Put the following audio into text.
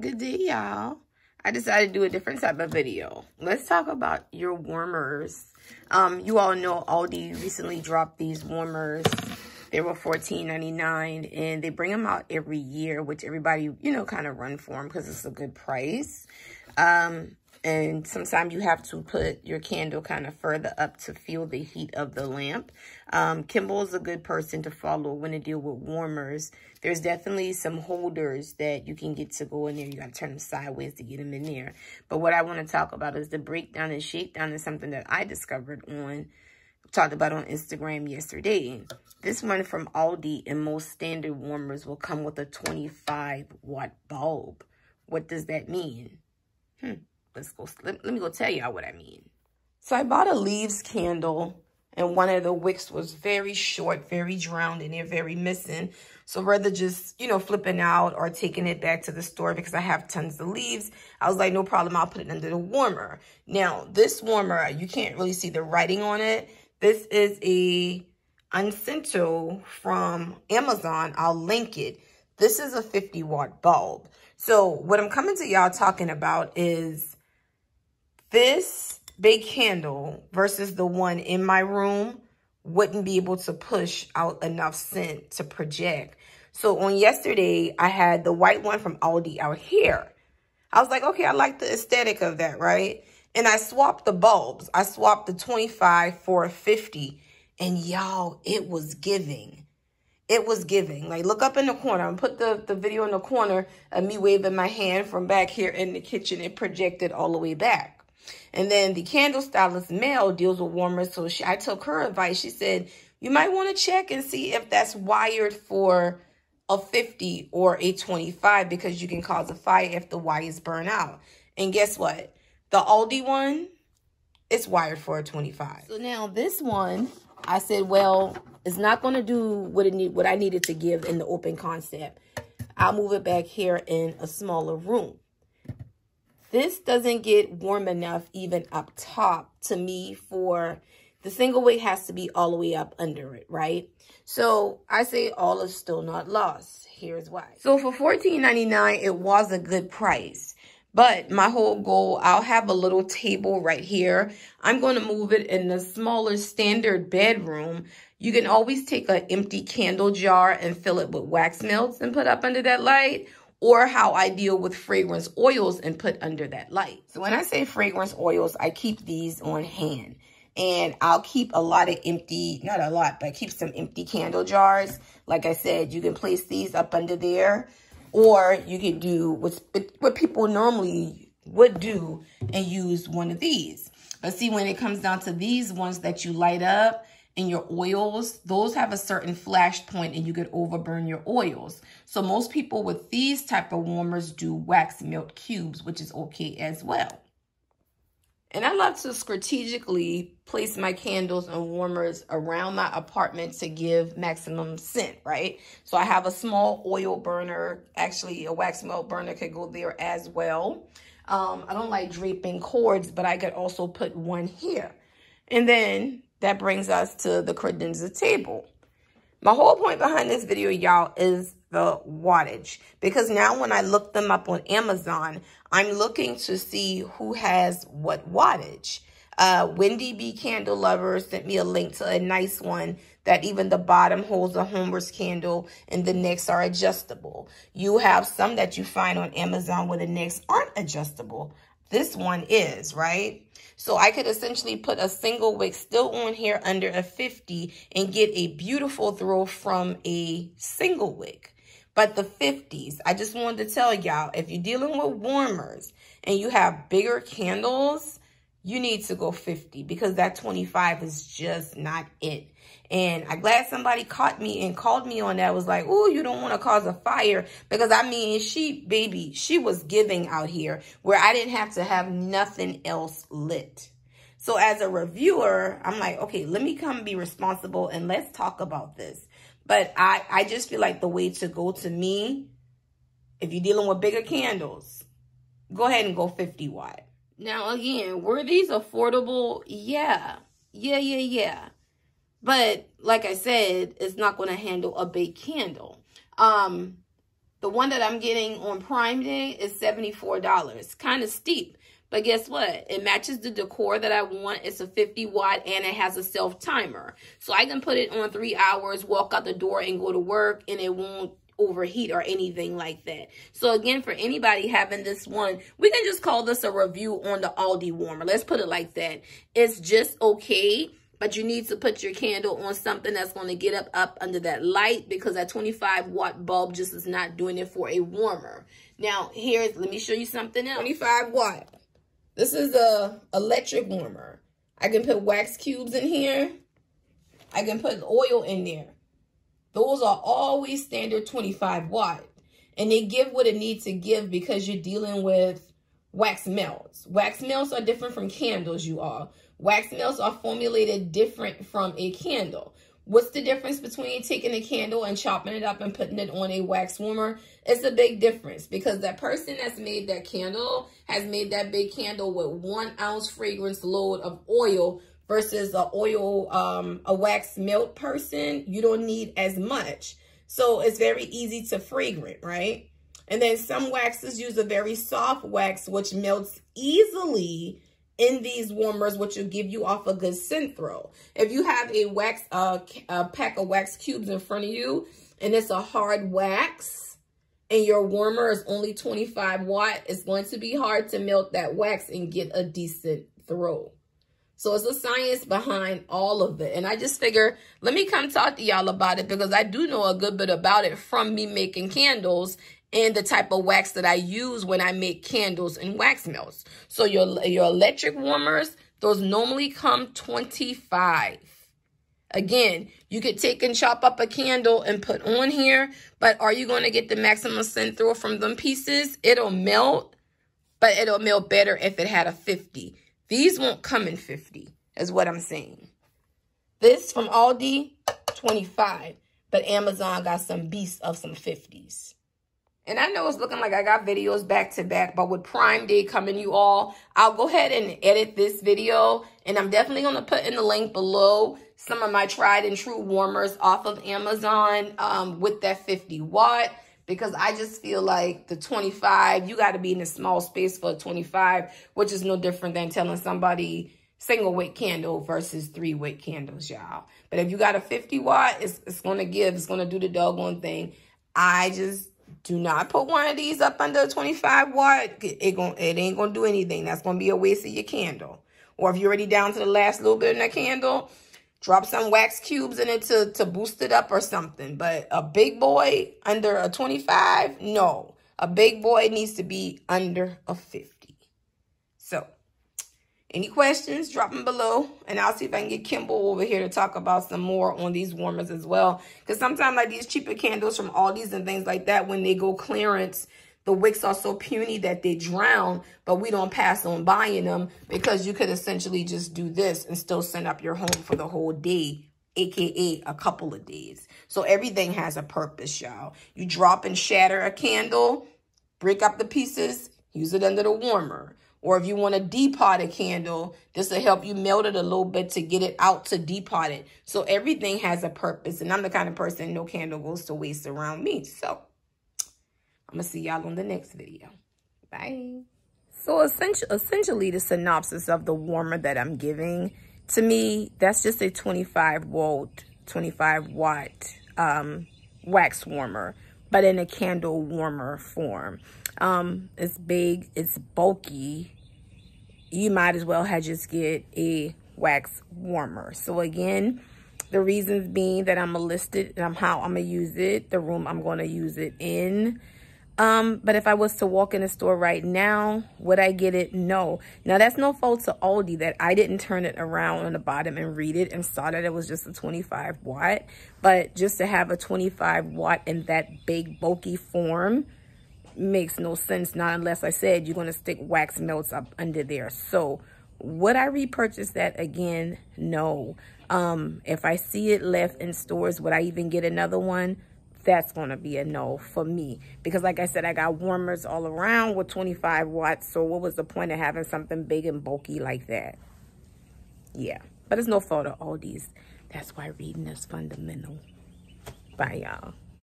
Good day, y'all. I decided to do a different type of video. Let's talk about your warmers. You all know Aldi recently dropped these warmers. They were $14.99, and they bring them out every year, which everybody, you know, kind of run for them because it's a good price. And sometimes you have to put your candle kind of further up to feel the heat of the lamp. Kimball is a good person to follow when to deal with warmers. There's definitely some holders that you can get to go in there. You got to turn them sideways to get them in there. But what I want to talk about is the breakdown and shakedown is something that I discovered talked about on Instagram yesterday. This one from Aldi and most standard warmers will come with a 25-watt bulb. What does that mean? Let me go tell y'all what I mean. So I bought a leaves candle, and one of the wicks was very short, very drowned in there, very missing. So rather just, you know, flipping out or taking it back to the store because I have tons of leaves, I was like, no problem, I'll put it under the warmer. Now, this warmer, you can't really see the writing on it. This is a Unscento from Amazon. I'll link it. This is a 50-watt bulb. So what I'm coming to y'all talking about is this big candle versus the one in my room wouldn't be able to push out enough scent to project. So on yesterday, I had the white one from Aldi out here. I was like, okay, I like the aesthetic of that, right? And I swapped the bulbs. I swapped the 25 for a 50. And y'all, it was giving. It was giving. Like, look up in the corner. I put the video in the corner of me waving my hand from back here in the kitchen. It projected all the way back. And then the candle stylist, Mel, deals with warmers. So I took her advice. She said, you might want to check and see if that's wired for a 50 or a 25 because you can cause a fire if the wires burn out. And guess what? The Aldi one, it's wired for a 25. So now this one, I said, well, it's not going to do what I needed to give in the open concept. I'll move it back here in a smaller room. This doesn't get warm enough even up top to me for the single wick has to be all the way up under it, right? So I say all is still not lost. Here's why. So for $14.99, it was a good price. But my whole goal, I'll have a little table right here. I'm going to move it in the smaller standard bedroom. You can always take an empty candle jar and fill it with wax melts and put up under that light, or how I deal with fragrance oils and put under that light. So when I say fragrance oils, I keep these on hand. And I'll keep a lot of empty, not a lot, but I keep some empty candle jars. Like I said, you can place these up under there. Or you can do what people normally would do and use one of these. But see, when it comes down to these ones that you light up and your oils, those have a certain flash point and you could overburn your oils. So most people with these type of warmers do wax melt cubes, which is okay as well. And I love to strategically place my candles and warmers around my apartment to give maximum scent, right? So I have a small oil burner. Actually, a wax melt burner could go there as well. I don't like draping cords, but I could also put one here. And then that brings us to the credenza table. My whole point behind this video, y'all, is the wattage. Because now when I look them up on Amazon, I'm looking to see who has what wattage. Wendy B Candle Lover sent me a link to a nice one that even the bottom holds a homer's candle and the necks are adjustable. You have some that you find on Amazon where the necks aren't adjustable. This one is, right? So I could essentially put a single wick still on here under a 50 and get a beautiful throw from a single wick. But the 50s, I just wanted to tell y'all, if you're dealing with warmers and you have bigger candles, you need to go 50 because that 25 is just not it. And I'm glad somebody caught me and called me on that. I was like, oh, you don't want to cause a fire. Because, I mean, she was giving out here where I didn't have to have nothing else lit. So as a reviewer, I'm like, okay, let me come be responsible and let's talk about this. But I just feel like the way to go to me, if you're dealing with bigger candles, go ahead and go 50 watt. Now, again, were these affordable? Yeah. But like I said, it's not going to handle a big candle. The one that I'm getting on Prime Day is $74. Kind of steep. But guess what? It matches the decor that I want. It's a 50 watt and it has a self timer. So I can put it on 3 hours, walk out the door and go to work, and it won't overheat or anything like that. So again, for anybody having this one, we can just call this a review on the Aldi warmer. Let's put it like that. It's just okay, but you need to put your candle on something that's going to get up under that light, because that 25 watt bulb just is not doing it for a warmer. Now here's, let me show you something else. 25 watt. This is a electric warmer. I can put wax cubes in here. I can put oil in there. Those are always standard 25 watt. And they give what it needs to give because you're dealing with wax melts. Wax melts are different from candles, you all. Wax melts are formulated different from a candle. What's the difference between taking a candle and chopping it up and putting it on a wax warmer? It's a big difference, because that person that's made that candle has made that big candle with 1 ounce fragrance load of oil versus a wax melt person. You don't need as much. So it's very easy to fragrant, right? And then some waxes use a very soft wax, which melts easily in these warmers, which will give you off a good scent throw. If you have a wax, a pack of wax cubes in front of you, and it's a hard wax, and your warmer is only 25 watt, it's going to be hard to melt that wax and get a decent throw. So it's a science behind all of it. And I just figure, let me come talk to y'all about it, because I do know a good bit about it from me making candles and the type of wax that I use when I make candles and wax melts. So your electric warmers, those normally come 25. Again, you could take and chop up a candle and put on here, but are you going to get the maximum scent through from them pieces? It'll melt, but it'll melt better if it had a 50. These won't come in 50, is what I'm saying. This from Aldi, 25, but Amazon got some beasts of some 50s. And I know it's looking like I got videos back to back, but with Prime Day coming, you all, I'll go ahead and edit this video. And I'm definitely going to put in the link below some of my tried and true warmers off of Amazon with that 50 watt. Because I just feel like the 25, you got to be in a small space for a 25, which is no different than telling somebody single wick candle versus 3 wick candles, y'all. But if you got a 50 watt, it's going to give, it's going to do the doggone thing. I just... do not put one of these up under 25 watt. It ain't going to do anything. That's going to be a waste of your candle. Or if you're already down to the last little bit in that candle, drop some wax cubes in it to boost it up or something. But a big boy under a 25, no. A big boy needs to be under a 50. So, any questions, drop them below. And I'll see if I can get Kimball over here to talk about some more on these warmers as well. Because sometimes like these cheaper candles from Aldi's and things like that, when they go clearance, the wicks are so puny that they drown. But we don't pass on buying them, because you could essentially just do this and still send up your home for the whole day, aka a couple of days. So everything has a purpose, y'all. You drop and shatter a candle, break up the pieces, use it under the warmer. Or if you want to depot a candle, this will help you melt it a little bit to get it out to depot it. So everything has a purpose. And I'm the kind of person, no candle goes to waste around me. So I'm going to see y'all on the next video. Bye. So essentially the synopsis of the warmer that I'm giving, to me, that's just a 25 watt wax warmer, but in a candle warmer form. It's big, it's bulky. You might as well have just get a wax warmer. So again, the reasons being that I'm gonna list it and how I'm gonna use it, the room I'm gonna use it in. But if I was to walk in the store right now, would I get it? No. Now, that's no fault to Aldi that I didn't turn it around on the bottom and read it and saw that it was just a 25 watt. But just to have a 25 watt in that big, bulky form makes no sense. Not unless, I said, you're going to stick wax melts up under there. So would I repurchase that again? No. If I see it left in stores, would I even get another one? That's going to be a no for me, because like I said, I got warmers all around with 25 watts. So what was the point of having something big and bulky like that? Yeah, but it's no fault of Aldi's. That's why reading is fundamental. Bye, y'all.